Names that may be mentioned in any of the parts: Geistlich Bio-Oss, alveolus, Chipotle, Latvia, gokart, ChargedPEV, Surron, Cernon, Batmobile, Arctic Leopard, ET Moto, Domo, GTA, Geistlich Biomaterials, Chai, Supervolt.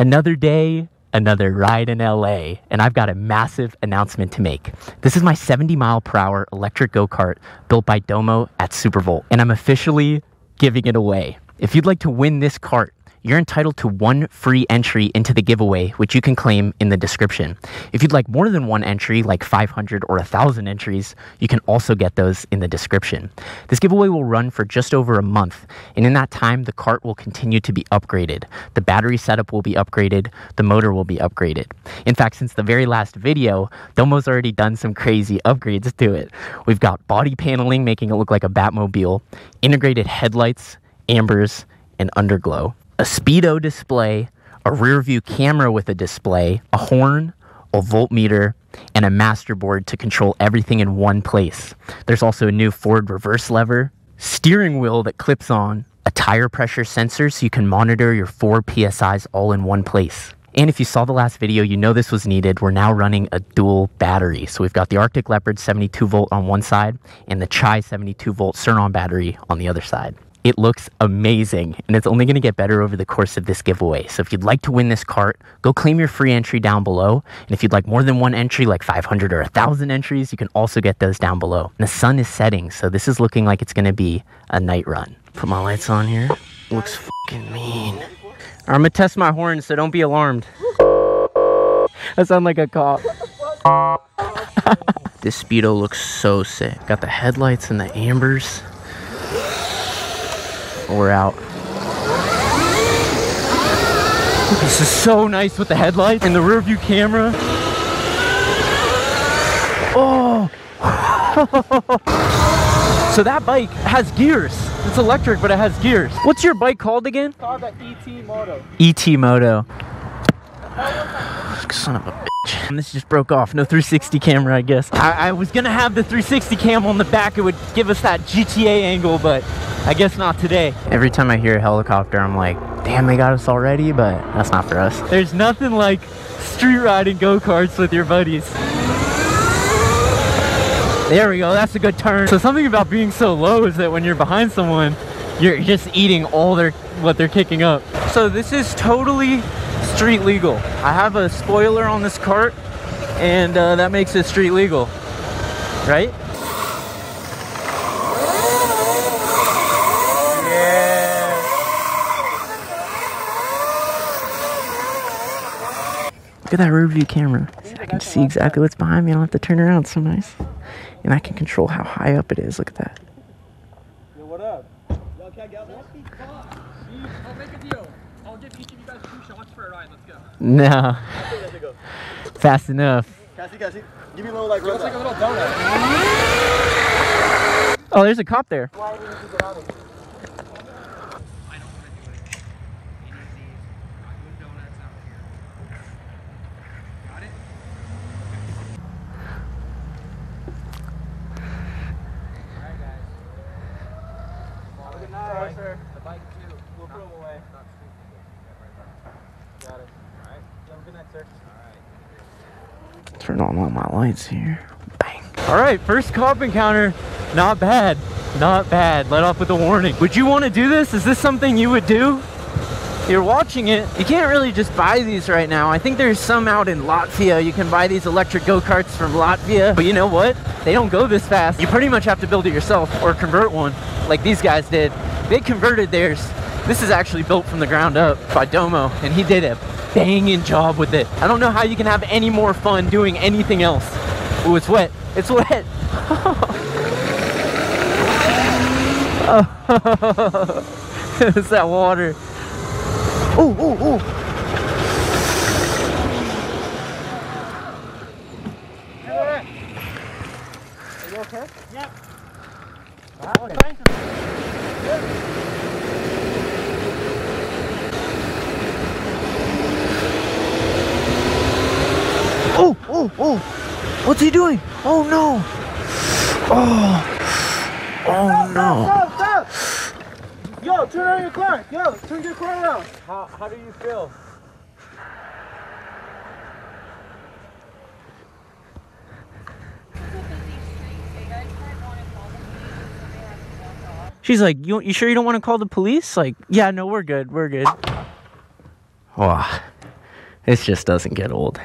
Another day, another ride in LA, and I've got a massive announcement to make. This is my 70-mile-per-hour electric go-kart built by Domo at Supervolt, and I'm officially giving it away. If you'd like to win this kart, you're entitled to one free entry into the giveaway, which you can claim in the description. If you'd like more than one entry, like 500 or 1,000 entries, you can also get those in the description. This giveaway will run for just over a month, and in that time, the kart will continue to be upgraded. The battery setup will be upgraded, the motor will be upgraded. In fact, since the very last video, Domo's already done some crazy upgrades to it. We've got body paneling, making it look like a Batmobile, integrated headlights, ambers, and underglow, a speedo display, a rear view camera with a display, a horn, a voltmeter, and a master board to control everything in one place. There's also a new forward reverse lever, steering wheel that clips on, a tire pressure sensor so you can monitor your 4 PSIs all in one place. And if you saw the last video, you know this was needed. We're now running a dual battery. So we've got the Arctic Leopard 72 volt on one side and the Chai 72 volt Cernon battery on the other side. It looks amazing, and it's only going to get better over the course of this giveaway. So if you'd like to win this kart, go claim your free entry down below. And if you'd like more than one entry, like 500 or 1,000 entries, you can also get those down below. And the sun is setting, so this is looking like it's going to be a night run. Put my lights on here. Looks fucking mean. I'm going to test my horn, so don't be alarmed. I sound like a cop. This speedo looks so sick. Got the headlights and the ambers. We're out. This is so nice with the headlights and the rear view camera. Oh! So that bike has gears. It's electric, but it has gears. What's your bike called again? It's called the ET Moto. ET Moto. Son of a bitch. And this just broke off. No 360 camera, I guess. I was gonna have the 360 cam on the back. It would give us that GTA angle, but I guess not today. Every time I hear a helicopter, I'm like, damn, they got us already, but that's not for us. There's nothing like street riding go-karts with your buddies. There we go, that's a good turn. So something about being so low is that when you're behind someone, you're just eating all what they're kicking up. So this is totally street legal. I have a spoiler on this cart, and that makes it street legal, right? Look at that rear view camera. I can see exactly what's behind me. I don't have to turn around. It's so nice. And I can control how high up it is. Look at that. Yo, what up? Yo, can I get one? I'll make a deal. I'll give each of you guys 2 shots for a ride. Let's go. No. Fast enough. Cassie. Give me a little, like, looks like a little donut. Oh, there's a cop there. Why didn't you get out of here? Turn on all my lights here. Bang. All right, first cop encounter. Not bad. Not bad. Let off with a warning. Would you want to do this? Is this something you would do? You're watching it. You can't really just buy these right now. I think there's some out in Latvia. You can buy these electric go-karts from Latvia. But you know what? They don't go this fast. You pretty much have to build it yourself or convert one like these guys did. They converted theirs. This is actually built from the ground up by Domo, and he did it. Banging job with it. I don't know how you can have any more fun doing anything else. Ooh, it's wet. It's wet. Oh. It's that water. Ooh, ooh, ooh. Hey. Are you okay? Yep. Wow. Good. Oh, oh, oh, what's he doing? Oh no. Oh, oh no. Stop. Yo, turn around your car. Yo, turn your car around. How do you feel? She's like, you sure you don't want to call the police? Like, yeah, no, we're good. We're good. Oh. This just doesn't get old.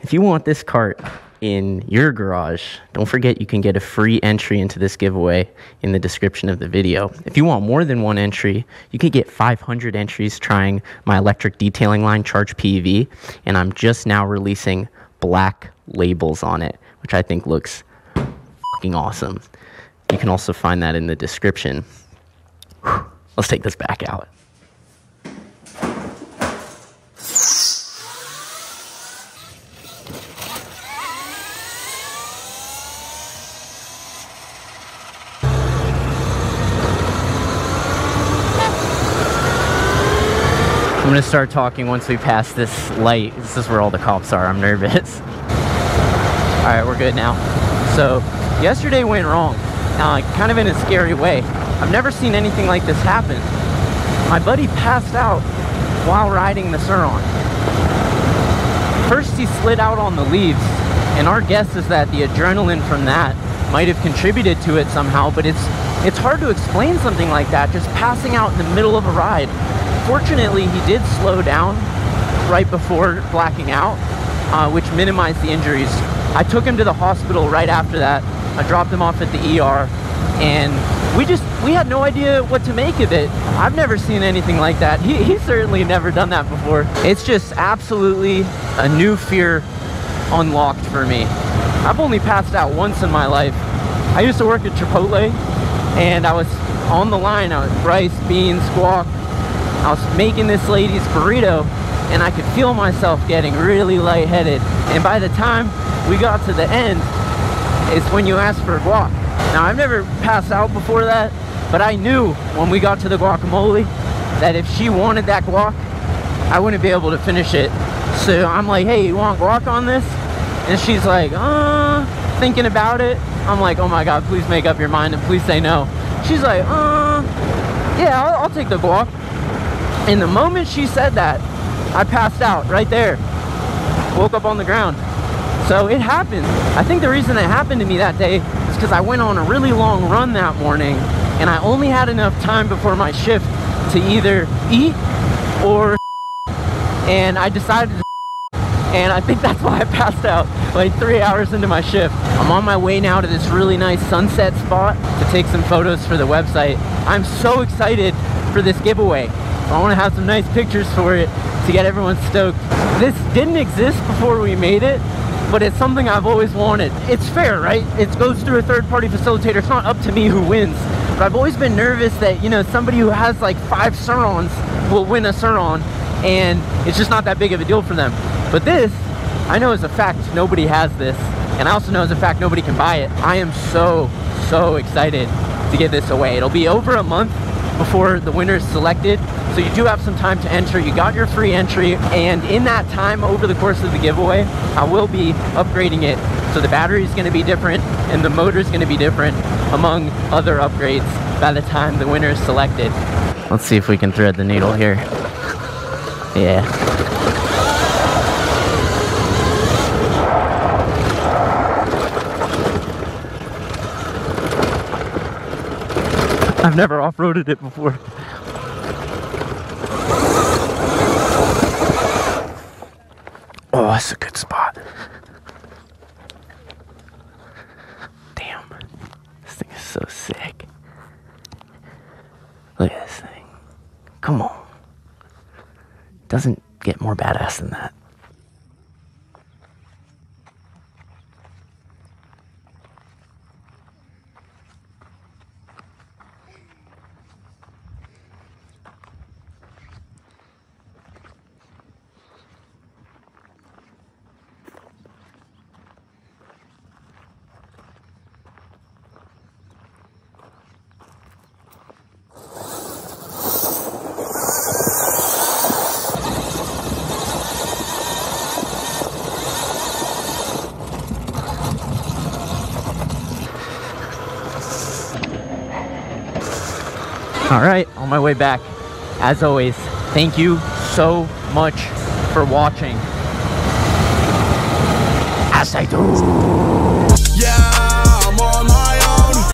If you want this cart in your garage, don't forget you can get a free entry into this giveaway in the description of the video. If you want more than one entry, you can get 500 entries trying my electric detailing line, ChargedPEV, and I'm just now releasing black labels on it, which I think looks fucking awesome. You can also find that in the description. Whew. Let's take this back out. I'm gonna start talking once we pass this light. This is where all the cops are. I'm nervous. All right, we're good now. So yesterday went wrong, kind of in a scary way. I've never seen anything like this happen. My buddy passed out while riding the Surron. First he slid out on the leaves, and our guess is that the adrenaline from that might have contributed to it somehow, but it's hard to explain something like that, just passing out in the middle of a ride. Fortunately, he did slow down right before blacking out, which minimized the injuries. I took him to the hospital right after that. I dropped him off at the ER, and we had no idea what to make of it. I've never seen anything like that. He's certainly never done that before. It's just absolutely a new fear unlocked for me. I've only passed out once in my life. I used to work at Chipotle, and I was on the line. I was rice, beans, squawk. I was making this lady's burrito, and I could feel myself getting really lightheaded. And by the time we got to the end, it's when you ask for a guac. Now, I've never passed out before that, but I knew when we got to the guacamole that if she wanted that guac, I wouldn't be able to finish it. So I'm like, hey, you want guac on this? And she's like, thinking about it. I'm like, oh my God, please make up your mind and please say no. She's like, yeah, I'll take the guac. And the moment she said that, I passed out right there. Woke up on the ground. So it happened. I think the reason it happened to me that day is because I went on a really long run that morning, and I only had enough time before my shift to either eat or and I decided to, and I think that's why I passed out like 3 hours into my shift. I'm on my way now to this really nice sunset spot to take some photos for the website. I'm so excited for this giveaway. I want to have some nice pictures for it to get everyone stoked. This didn't exist before we made it, but it's something I've always wanted. It's fair, right? It goes through a third-party facilitator. It's not up to me who wins, but I've always been nervous that, you know, somebody who has like 5 Cernons will win a Cernon, and it's just not that big of a deal for them. But this, I know as a fact nobody has this, and I also know as a fact nobody can buy it. I am so excited to give this away. It'll be over a month before the winner is selected, so you do have some time to enter. You got your free entry, and in that time, over the course of the giveaway, I will be upgrading it. So the battery is going to be different, and the motor is going to be different, among other upgrades, by the time the winner is selected. Let's see if we can thread the needle here. Yeah. I've never off-roaded it before. Oh, that's a good spot. Damn. This thing is so sick. Look at this thing. Come on. Doesn't get more badass than that. All right, on my way back, as always, thank you so much for watching. As I do.